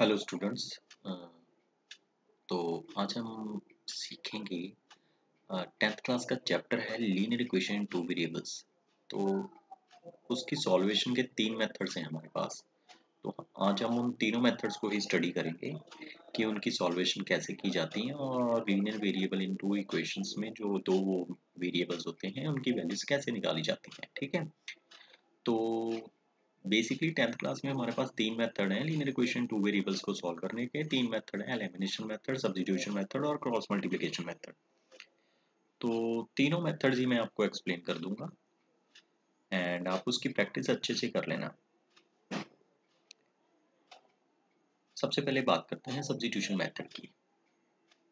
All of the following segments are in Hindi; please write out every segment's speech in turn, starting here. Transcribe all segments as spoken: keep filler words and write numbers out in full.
हेलो स्टूडेंट्स, तो आज हम सीखेंगे टेंथ क्लास का चैप्टर है linear equation in two variables. तो उसकी सॉल्वेशन के तीन मेथड्स हैं हमारे पास। तो आज हम उन तीनों मेथड्स को ही स्टडी करेंगे कि उनकी सॉल्वेशन कैसे की जाती है और linear variable in two equations में जो दो वो वेरिएबल्स होते हैं उनकी वैल्यूज कैसे निकाली जाती हैं। ठीक है, तो बेसिकली टेंथ क्लास में हमारे पास तीन मेथड हैं लीनियर इक्वेशन टू वेरिएबल्स को सॉल्व करने के। तीन मेथड हैं, एलिमिनेशन मेथड, सब्स्टिट्यूशन मेथड और क्रॉस मल्टीप्लिकेशन मेथड। तो तीनों मेथड्स ही मैं आपको एक्सप्लेन कर दूंगा एंड आप उसकी प्रैक्टिस अच्छे से कर लेना। सबसे पहले बात करते हैं सब्स्टिट्यूशन मेथड की।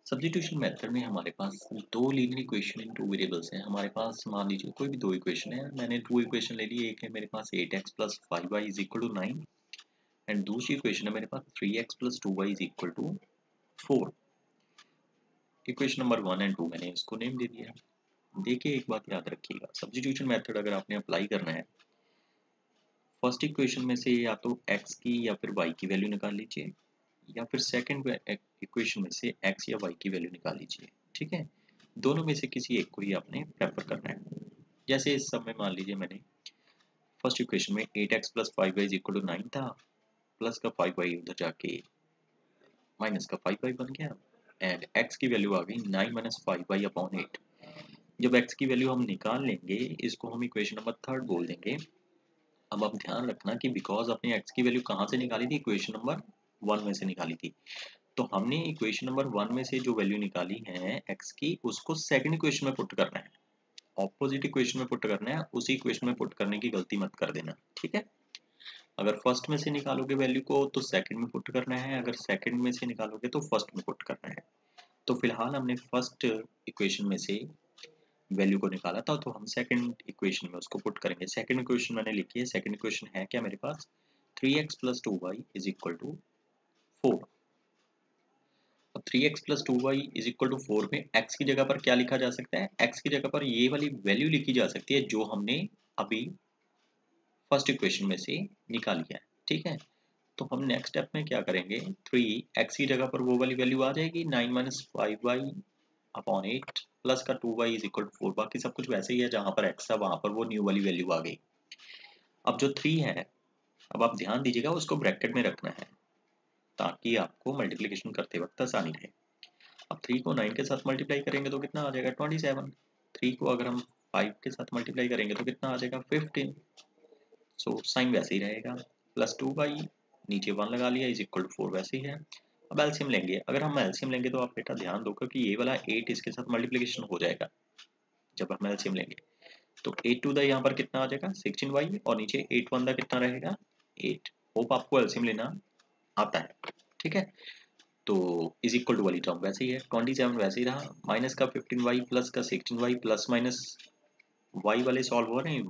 सब्स्टिट्यूशन मेथड में हमारे पास दो linear equation in two variables हैं। हमारे पास मान लीजिए कोई भी दो इक्वेशन है, मैंने टू इक्वेशन ले ली। एक है मेरे पास eight x plus five y is equal to nine and दूसरी इक्वेशन है मेरे पास three x plus two y is equal to four. Equation number one and two मैंने इसको नेम दे दिया। देखिए, एक बात याद रखिएगा, सब्स्टिट्यूशन मेथड अगर आपने अप्लाई करना है, फर्स्ट इक्वेशन में से या तो एक्स की या फिर वाई की वैल्यू निकाल लीजिए या फिर सेकंड इक्वेशन में से x या y की वैल्यू निकाल लीजिए। ठीक है, दोनों में से किसी एक को ही आपने प्रेफर करना है। जैसे इस समय मान लीजिए मैंने फर्स्ट इक्वेशन में eight x plus five y is equal to nine था, प्लस का फाइव वाई उधर जाके माइनस का फाइव वाई बन गया एंड x की वैल्यू आ गई nine minus five y upon eight. जब x की वैल्यू हम निकाल लेंगे, इसको हम इक्वेशन नंबर थर्ड बोल देंगे। अब आप ध्यान रखना कि बिकॉज आपने एक्स की वैल्यू कहाँ से निकाली थी, इक्वेशन नंबर वन में से निकाली थी। तो हमने इक्वेशन नंबर वन में से जो वैल्यू निकाली है एक्स की, उसको सेकंड इक्वेशन में पुट करना है, ऑपोजिट इक्वेशन में पुट करना है। उसी इक्वेशन में पुट करने की गलती मत कर देना। ठीक है, अगर फर्स्ट में से निकालोगे वैल्यू को तो सेकंड में पुट करना है, अगर सेकंड में से निकालोगे तो फर्स्ट में पुट करना है। तो फिलहाल हमने फर्स्ट इक्वेशन में से वैल्यू को निकाला था, तो हम सेकंड इक्वेशन में उसको पुट करेंगे। सेकंड इक्वेशन मैंने लिखी है, सेकंड इक्वेशन है क्या मेरे पास, three x plus two y is equal to four. अब three x plus two y is equal to four में x की जगह पर क्या लिखा जा सकता है, x की जगह पर ये वाली वैल्यू लिखी जा सकती है जो हमने अभी फर्स्ट इक्वेशन में से निकाल लिया है। ठीक है, तो हम नेक्स्ट स्टेप में क्या करेंगे, थ्री एक्स की जगह पर वो वाली वैल्यू आ जाएगी nine minus five y upon eight plus का two y is equal to four. बाकी सब कुछ वैसे ही है, जहां पर x था वहां पर वो न्यू वाली वैल्यू आ गई। अब जो थ्री है, अब आप ध्यान दीजिएगा, उसको ब्रैकेट में रखना है ताकि आपको मल्टीप्लिकेशन करते वक्त आसानी रहे। अब थ्री को नाइन के साथ मल्टीप्लाई करेंगे तो कितना आ जाएगा, ट्वेंटी सेवन। थ्री को अगर हम फाइव के साथ मल्टीप्लाई करेंगे तो कितना आ जाएगा, फिफ्टीन। सो साइन वैसे ही रहेगा, प्लस टू बाई नीचे वन लगा लिया इज इक्वल टू फोर, वैसे ही है। अब एलसीएम लेंगे, अगर हम एलसीएम लेंगे तो आप बेटा ध्यान दो कि ये वाला एट इसके साथ मल्टीप्लिकेशन हो जाएगा। जब हम एलसीएम लेंगे तो एट टू द यहाँ पर कितना आ जाएगा, सिक्सटीन वाई और नीचे एट वन द कितना रहेगा, एट। होप आपको एलसीएम लेना आता है। ठीक है, तो इज इक्वल टू वाली टर्म वैसे ही है, ट्वेंटी सेवन वैसे ही रहा, माइनस का फिफ्टीन वाई प्लस का sixteen y plus minus y वाले सॉल्व हो रहे हैं,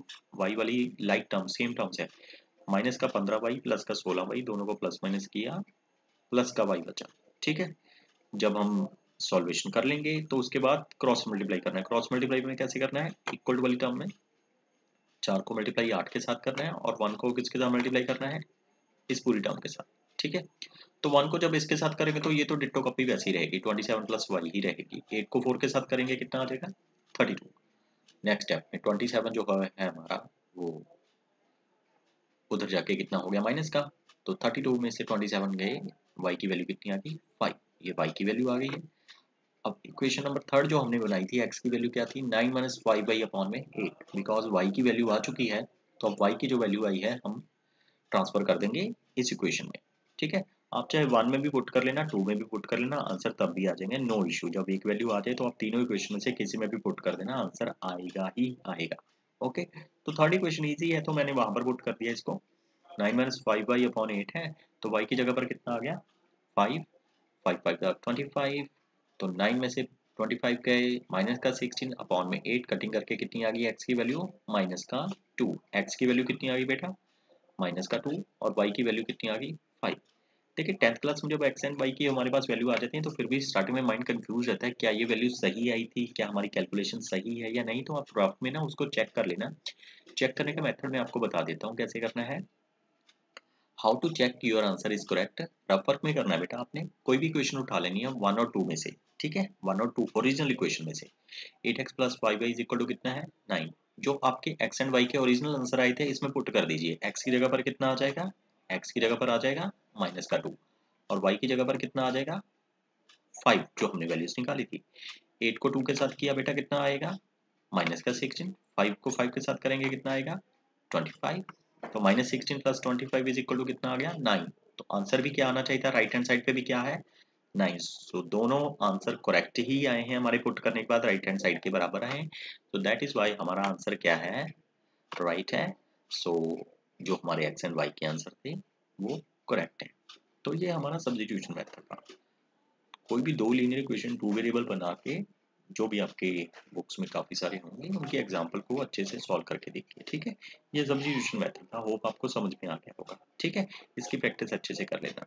y वाली लाइक टर्म सेम टर्म्स है, माइनस का फिफ्टीन वाई प्लस का सिक्सटीन वाई, दोनों को प्लस माइनस किया, प्लस का y बचा। ठीक है, जब हम सॉल्वेशन कर लेंगे तो उसके बाद क्रॉस मल्टीप्लाई करना है। क्रॉस मल्टीप्लाई में कैसे करना है, इक्वल टू वाली टर्म में चार को मल्टीप्लाई आठ के साथ करना है और वन को किसके साथ मल्टीप्लाई करना है, इस पूरी टर्म के साथ। ठीक है, तो वन को जब इसके साथ करेंगे तो ये तो डिट्टो कॉपी वैसी रहेगी, ट्वेंटी सेवन प्लस वाई ही रहेगी। एट को फोर के साथ करेंगे कितना आ जाएगा, थर्टी टू। नेक्स्ट स्टेप में ट्वेंटी सेवन जो है हमारा वो उधर जाके कितना हो गया, माइनस का, तो थर्टी टू में से ट्वेंटी सेवन गए, y की वैल्यू कितनी आ गई, फाइव। ये y की वैल्यू आ गई है। अब इक्वेशन नंबर थर्ड जो हमने बनाई थी, एक्स की वैल्यू क्या थी, nine minus five by upon में एट। बिकॉज वाई की वैल्यू आ चुकी है तो अब वाई की जो वैल्यू आई है हम ट्रांसफर कर देंगे इस इक्वेशन में। ठीक है, आप चाहे वन में भी पुट कर लेना, टू में भी पुट कर लेना, आंसर तब भी आ जाएंगे, नो इशू। जब एक वैल्यू आ जाए तो आप तीनों इक्वेशन में से किसी में भी पुट कर देना, आंसर आएगा ही आएगा। ओके, तो थर्ड इक्वेशन इजी है तो मैंने वहां पर पुट कर दिया इसको, nine minus five y upon eight है तो वाई की जगह पर कितना आ गया, फाइव, फाइव फाइव का ट्वेंटी फाइव, तो नाइन में से ट्वेंटी फाइव गए, माइनस का सिक्सटीन अपॉन में एट, कटिंग करके कितनी आ गई एक्स की वैल्यू, माइनस का टू। एक्स की वैल्यू कितनी आ गई बेटा, माइनस का टू और वाई की वैल्यू कितनी आ गई, फाइव। देखिए, टेंथ क्लास में जब एक्स एंड वाई की हमारे पास वैल्यू आ जाती है तो फिर भी स्टार्टिंग में माइंड कंफ्यूज रहता है, क्या ये वैल्यू सही आई थी, क्या हमारी कैलकुलेशन सही है या नहीं। तो आप ग्राफ में ना उसको चेक कर लेना। चेक करने का मेथड मैं आपको बता देता हूँ कैसे करना है। How to check your answer is correct. Rough work में करना है बेटा, आपने कोई भी क्वेश्चन उठा लेनी है वन और टू में से, ठीक है, वन और टू ओरिजिनल इक्वेशन में से। Eight x plus y y is equal to कितना है नाइन। जो आपके एक्स एंड वाई के ओरिजिनल आंसर आए थे इसमें पुट कर दीजिए। एक्स की जगह पर कितना आ जाएगा, एक्स की जगह पर आ जाएगा माइनस का टू, और वाई की जगह पर कितना आ जाएगा फाइव, जो हमने वैल्यूज निकाली थी। एट को टू के साथ किया बेटा कितना आएगा माइनस का सिक्सटीन, फाइव को फाइव के साथ करेंगे कितना आएगा ट्वेंटी फाइव, तो minus sixteen plus twenty five is equal to कितना आ गया नाइन। तो आंसर भी क्या आना चाहिए था, राइट हैंड साइड पे भी क्या है नाइन। सो दोनों आंसर करेक्ट ही आए हैं हमारे पुट करने के बाद, राइट हैंड साइड के बराबर आए। तो दैट इज वाई हमारा आंसर क्या है राइट है। सो जो हमारे एक्स एंड वाई के आंसर थे वो करेक्ट है। तो ये हमारा सब्स्टिट्यूशन मेथड था। कोई भी दो लीनियर इक्वेशन टू वेरिएबल बना के, जो भी आपके बुक्स में काफ़ी सारे होंगे, उनकी एग्जाम्पल को अच्छे से सॉल्व करके देखिए, ठीक है। ये सब्स्टिट्यूशन मेथड था, होप आपको समझ में आ गया होगा, ठीक है। इसकी प्रैक्टिस अच्छे से कर लेना।